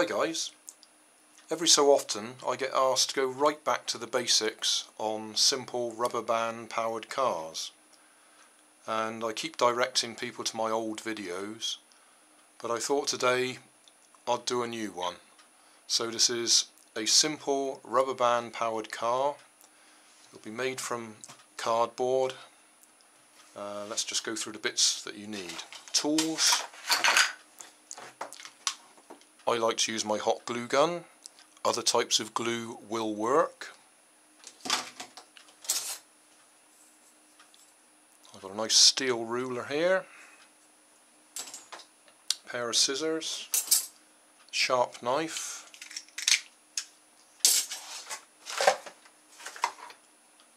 Hi guys, every so often I get asked to go right back to the basics on simple rubber band powered cars, and I keep directing people to my old videos, but I thought today I'd do a new one. So this is a simple rubber band powered car. It'll be made from cardboard. Let's just go through the bits that you need. Tools. I like to use my hot glue gun. Other types of glue will work. I've got a nice steel ruler here, a pair of scissors, sharp knife,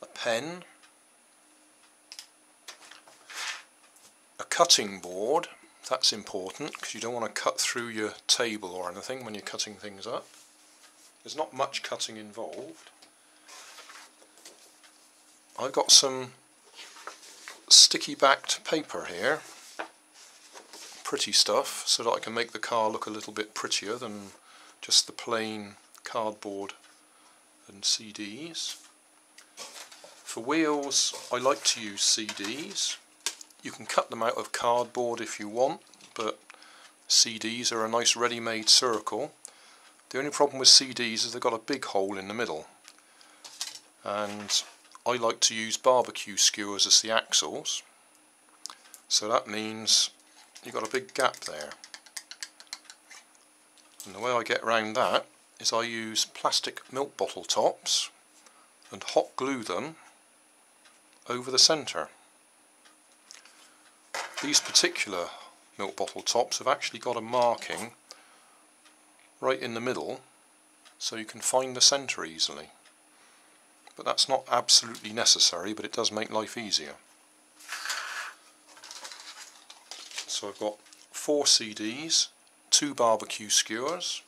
a pen, a cutting board. That's important because you don't want to cut through your table or anything when you're cutting things up. There's not much cutting involved. I've got some sticky backed paper here, pretty stuff, so that I can make the car look a little bit prettier than just the plain cardboard and CDs. For wheels, I like to use CDs. You can cut them out of cardboard if you want, but CDs are a nice ready-made circle. The only problem with CDs is they've got a big hole in the middle. And I like to use barbecue skewers as the axles. So that means you've got a big gap there. And the way I get around that is I use plastic milk bottle tops and hot glue them over the centre. These particular milk bottle tops have actually got a marking right in the middle, so you can find the centre easily. But that's not absolutely necessary, but it does make life easier. So I've got 4 CDs, 2 barbecue skewers,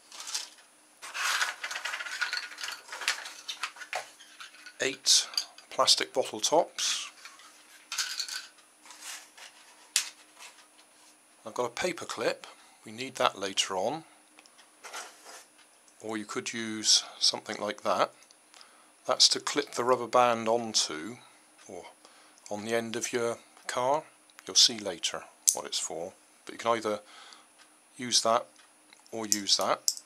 8 plastic bottle tops. I've got a paper clip, we need that later on, or you could use something like that. That's to clip the rubber band onto, or on the end of your car. You'll see later what it's for, but you can either use that or use that.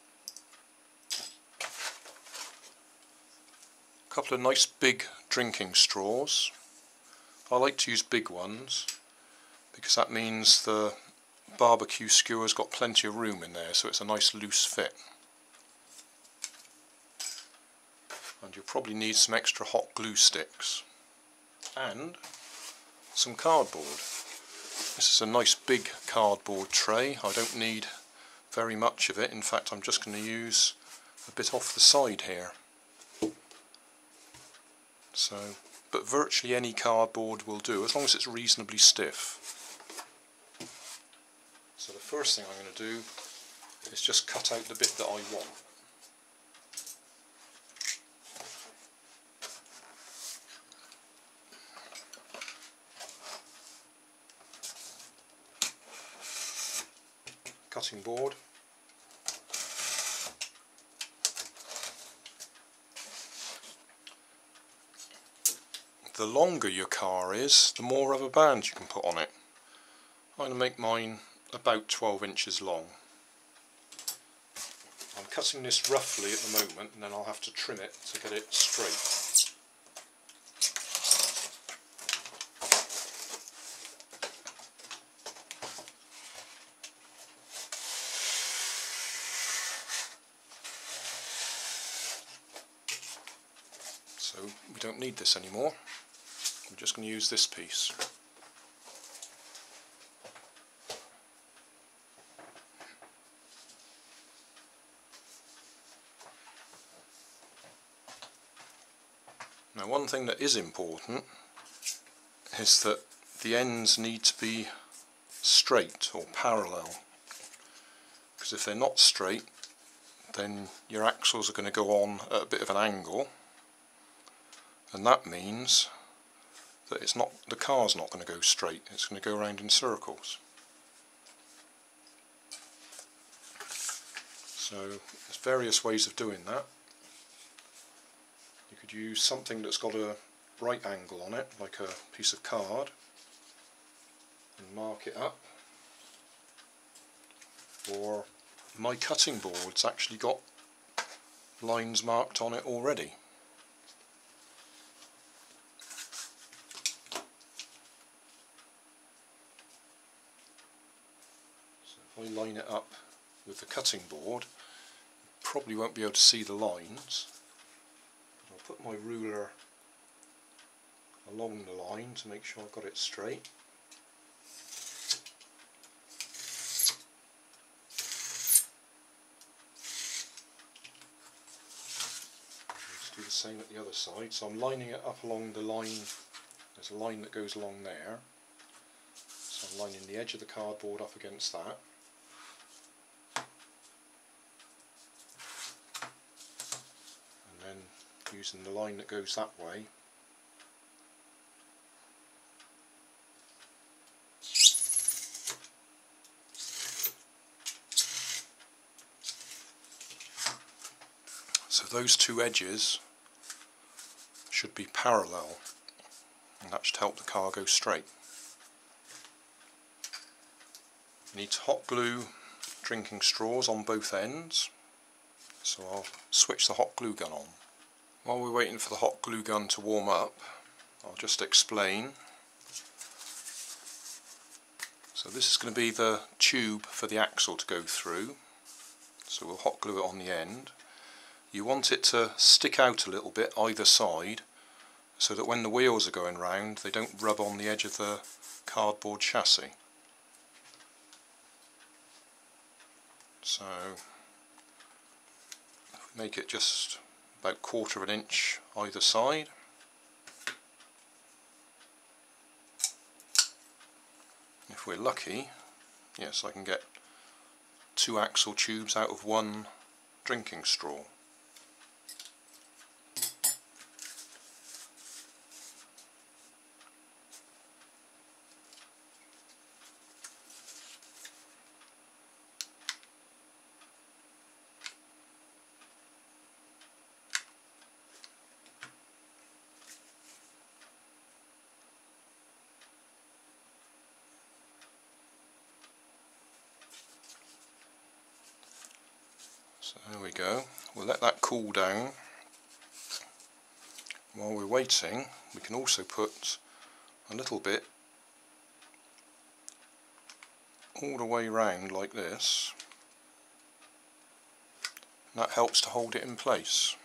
A couple of nice big drinking straws. I like to use big ones because that means the barbecue skewer's got plenty of room in there, so it's a nice loose fit. And you'll probably need some extra hot glue sticks and some cardboard. This is a nice big cardboard tray. I don't need very much of it. In fact, I'm just going to use a bit off the side here. So, but virtually any cardboard will do as long as it's reasonably stiff. So the first thing I'm going to do is just cut out the bit that I want. Cutting board. The longer your car is, the more rubber bands you can put on it. I'm going to make mine about 12 inches long. I'm cutting this roughly at the moment and then I'll have to trim it to get it straight. So we don't need this anymore. I'm just going to use this piece. Now, one thing that is important is that the ends need to be straight or parallel, because if they're not straight then your axles are going to go on at a bit of an angle, and that means that the car's not going to go straight, it's going to go around in circles. So there's various ways of doing that. You could use something that's got a right angle on it, like a piece of card, and mark it up. Or my cutting board's actually got lines marked on it already. So if I line it up with the cutting board, you probably won't be able to see the lines. I'll put my ruler along the line to make sure I've got it straight. Same at the other side, so I'm lining it up along the line. There's a line that goes along there, so I'm lining the edge of the cardboard up against that. And then using the line that goes that way, so those two edges should be parallel, and that should help the car go straight. You need to hot glue drinking straws on both ends, so I'll switch the hot glue gun on. While we're waiting for the hot glue gun to warm up, I'll just explain. So this is going to be the tube for the axle to go through, so we'll hot glue it on the end. You want it to stick out a little bit either side, so that when the wheels are going round they don't rub on the edge of the cardboard chassis. So make it just about a quarter of an inch either side. If we're lucky, yes, I can get two axle tubes out of one drinking straw. So there we go, we'll let that cool down. While we're waiting, we can also put a little bit all the way round like this, and that helps to hold it in place.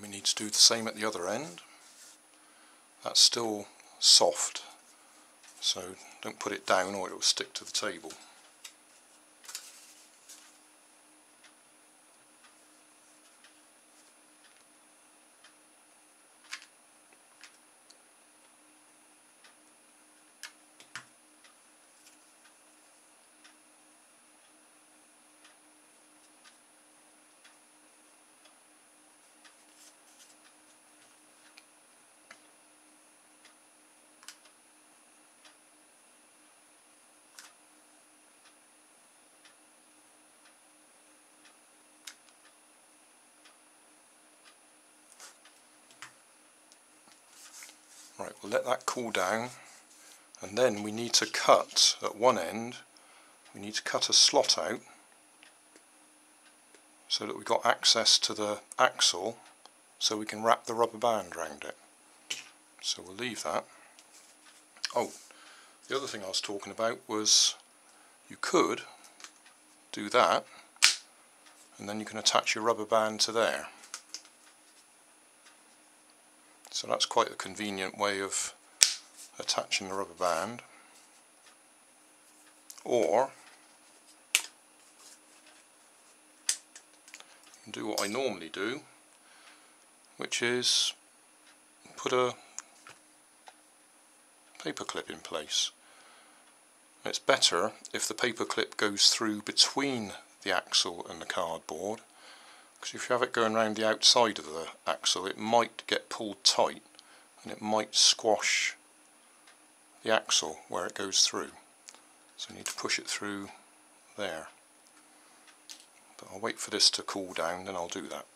We need to do the same at the other end. That's still soft, so don't put it down or it will stick to the table. Right, we'll let that cool down, and then we need to cut at one end. We need to cut a slot out so that we've got access to the axle so we can wrap the rubber band around it. So we'll leave that. Oh, the other thing I was talking about was you could do that and then you can attach your rubber band to there. So that's quite a convenient way of attaching the rubber band. Or you can do what I normally do, which is put a paper clip in place. It's better if the paper clip goes through between the axle and the cardboard because if you have it going around the outside of the axle, it might get pulled tight and it might squash the axle where it goes through, so you need to push it through there. But I'll wait for this to cool down, then I'll do that.